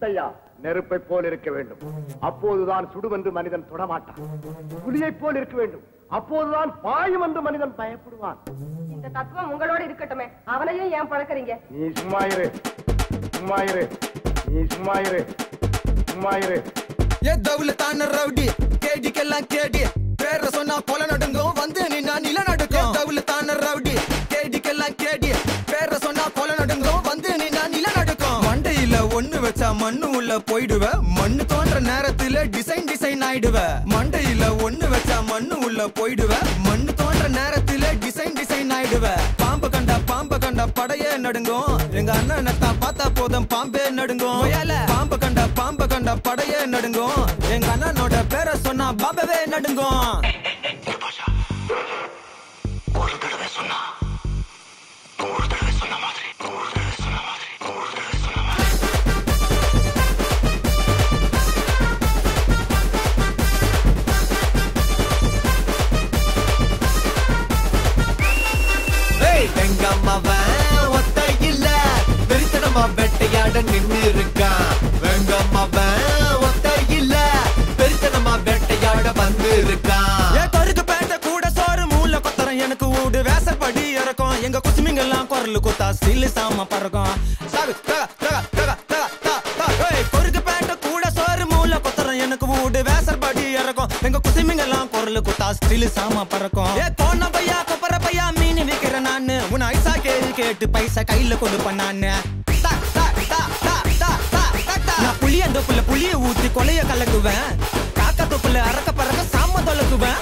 முத்தையா நெருப்பை போல் இருக்க வேண்டும், அப்போதுதான் சுடுவென்று மனிதன் தொடமாட்டான். புலியை போல் இருக்க வேண்டும், அப்போதுதான் பாயும் என்று மனிதன் பயப்படுவான். இந்த தத்துவம் உங்களோடு இருக்கட்டுமே, அவனையும் ஏன் பழக்கிறீங்க? நீ சும்மா இரு, சும்மா இரு, நீ சும்மா இரு, சும்மா இரு. ஏ தௌலத்தான ரவுடி, கேடிக்கெல்லாம் கேடி பேர சொன்னா கொலை நடக்கும், வந்து நின்னா நில நடக்கும். தௌலத்தான ரவுடி, கேடிக்கெல்லாம் கேடி பேர சொன்னா கொலை நடக்கும், வந்து நின்னா நில நடக்கும். மண்டையில ஒண்ணு வச்சா மண்ணு உள்ள போயிடுவ, மண்ணு தோன்ற நேரத்துல டிசைன் டிசைன் ஆயிடுவ. மண்டையில ஒண்ணு வச்சா மண்ணு உள்ள போயிடுவ, மண்ணு தோன்ற நேரத்துல டிசைன் டிசைன் ஆயிடுவ. பாம்பு கண்டா படையே நடுங்கும், எங்க அண்ணன் பார்த்தா போதும் பாம்பே நடுங்கும். பாம்பு கண்டா படையே நடுங்கும், எங்க அண்ணனோட பேரை சொன்னா பாம்பவே நடுங்கும். ஒரு தடவை சொன்னா ஒரு தடவை சொன்ன மாதிரி, ஒரு தடவை சொன்ன மாதிரி, ஒரு தடவை சொன்ன மாதிரி. வெங்கம்மாவன் ஒத்தையில வெறித்தனமா வேட்டையாட நின்று இருக்கான். வெங்கம்மாவன் ஒத்தையில வெறித்தனமா வேட்டையாட வந்து இருக்கான். கருக்கு பேட்ட கூட சோறு மூல கொத்தரம், எனக்கு ஊடு வேசப்படி இறக்கும். எங்க குசுமிங்கெல்லாம் குரல் கொத்தா சில்லு சாம பறக்கும். கருக்கு பேட்ட கூட சோறு மூல கொத்தரம், எனக்கு ஊடு வேசப்படி இறக்கும். எங்க குசுமிங்கெல்லாம் குரல் கொத்தா சில்லு சாம பறக்கும். தோண பையா கொப்பர பையா மீன் விக்கிற நானு, உன் ஐசா கேள்வி கேட்டு பைசா கையில கொடுப்ப நானு. நான் புளி அந்த புள்ள புளிய ஊத்தி கொலைய கலக்குவேன். காக்கா தொப்புல அறக்க பறக்க சாம தொலக்குவேன்.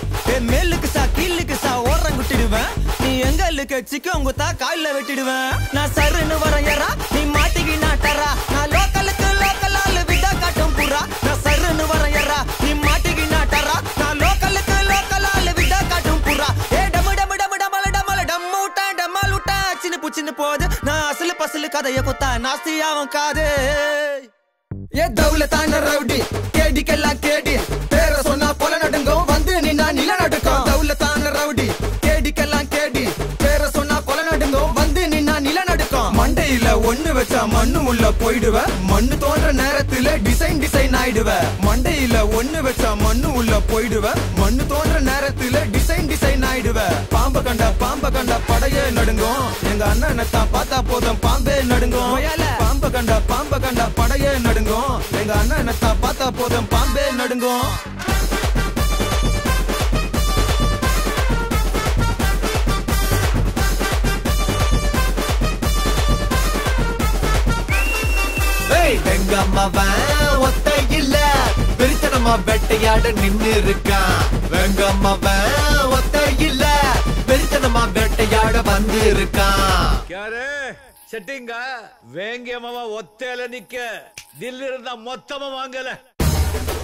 மேலுக்கு சா கீழுக்கு சா ஓரம் குட்டிடுவேன். நீ எங்களுக்கு சிக்கம் குத்தா காயில வெட்டிடுவேன். நான் சருன்னு வரையறா, நீ மாட்டிக்கு நாட்டரா. நான் லோக்கலுக்கு லோக்கலால விட்டா காட்டும் புறா. நான் சருன்னு வரையறா, நீ மாட்டிக்கு நாட்டரா. நான் லோக்கலுக்கு லோக்கலால விட்டா காட்டும் புறா. சின்ன போது நான் அசலு பசலு கதைய கொத்தா நாஸ்தியாவும் காது. ஏ தௌலத்தான ரவுடி, கேடிக்கெல்லாம் கேடி பேர சொன்னா கொலை நடுங்கும், வந்து நின்னா நில நடுக்கும். தௌலத்தான ரவுடி, கேடிக்கெல்லாம் கேடி பேர சொன்னா கொலை நடுங்கும், வந்து நின்னா நில நடுக்கும். மண்டையில ஒண்ணு வச்சா மண்ணு உள்ள போயிடுவ, மண்ணு தோன்ற நேரத்துல டிசைன் டிசைன் ஆயிடுவ. மண்டையில ஒண்ணு வச்சா மண்ணு உள்ள போயிடுவ, மண்ணு தோன்ற நேரத்துல டிசைன் டிசைன் ஆயிடுவ. பாம்பு கண்டா படையே நடுங்கும், எங்க அண்ணனை பார்த்தா போதும் பாம்பே நடுங்கும். பாம்பு கண்டா படையே நடுங்கும், எங்க அண்ணனை பார்த்தா போதும் பாம்பே நடுங்கும். வெங்கம்மாவன் ஒத்தையில வெறித்தனமா வேட்டையாட நின்று இருக்கான். வெங்கம்மாவன் ஒத்தையில வெறித்தனமா வேட்டையாட வந்து இருக்கான். யாரு செட்டிங்கா? வேங்கம்மாவன் ஒத்தையில நிக்க தில்ல இருந்தா மொத்தமா வாங்கல.